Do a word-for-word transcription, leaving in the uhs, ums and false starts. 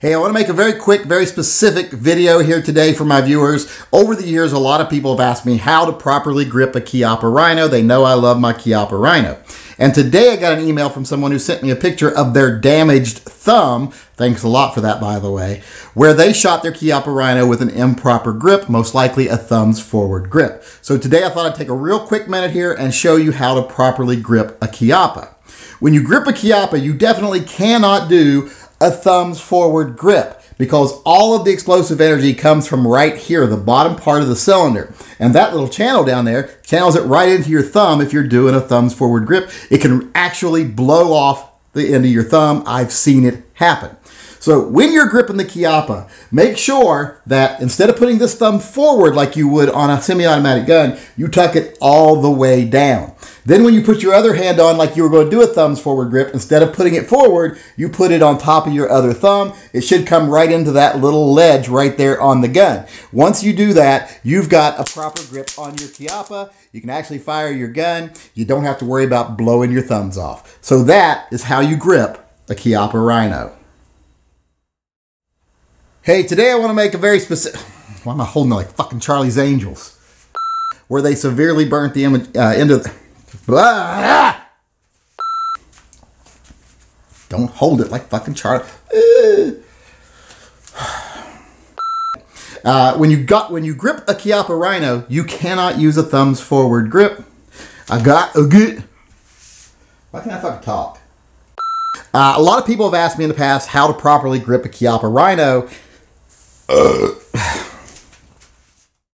Hey, I want to make a very quick, very specific video here today for my viewers. Over the years, a lot of people have asked me how to properly grip a Chiappa Rhino. They know I love my Chiappa Rhino. And today I got an email from someone who sent me a picture of their damaged thumb. Thanks a lot for that, by the way, where they shot their Chiappa Rhino with an improper grip, most likely a thumb's forward grip. So today I thought I'd take a real quick minute here and show you how to properly grip a Chiappa. When you grip a Chiappa, you definitely cannot do a thumbs forward grip because all of the explosive energy comes from right here, the bottom part of the cylinder. And that little channel down there channels it right into your thumb. If you're doing a thumbs forward grip, it can actually blow off the end of your thumb. I've seen it happen. So when you're gripping the Chiappa, make sure that instead of putting this thumb forward like you would on a semi-automatic gun, you tuck it all the way down. Then when you put your other hand on like you were going to do a thumbs forward grip, instead of putting it forward, you put it on top of your other thumb. It should come right into that little ledge right there on the gun. Once you do that, you've got a proper grip on your Chiappa. You can actually fire your gun. You don't have to worry about blowing your thumbs off. So that is how you grip a Chiappa Rhino. Hey, today I want to make a very specific, why am I holding it like fucking Charlie's Angels? Where they severely burnt the image, uh, end of the, ah! Don't hold it like fucking Charlie. Uh, when you got, when you grip a Chiappa Rhino, you cannot use a thumbs forward grip. I got a good, why can't I fucking talk? Uh, a lot of people have asked me in the past how to properly grip a Chiappa Rhino. Ugh.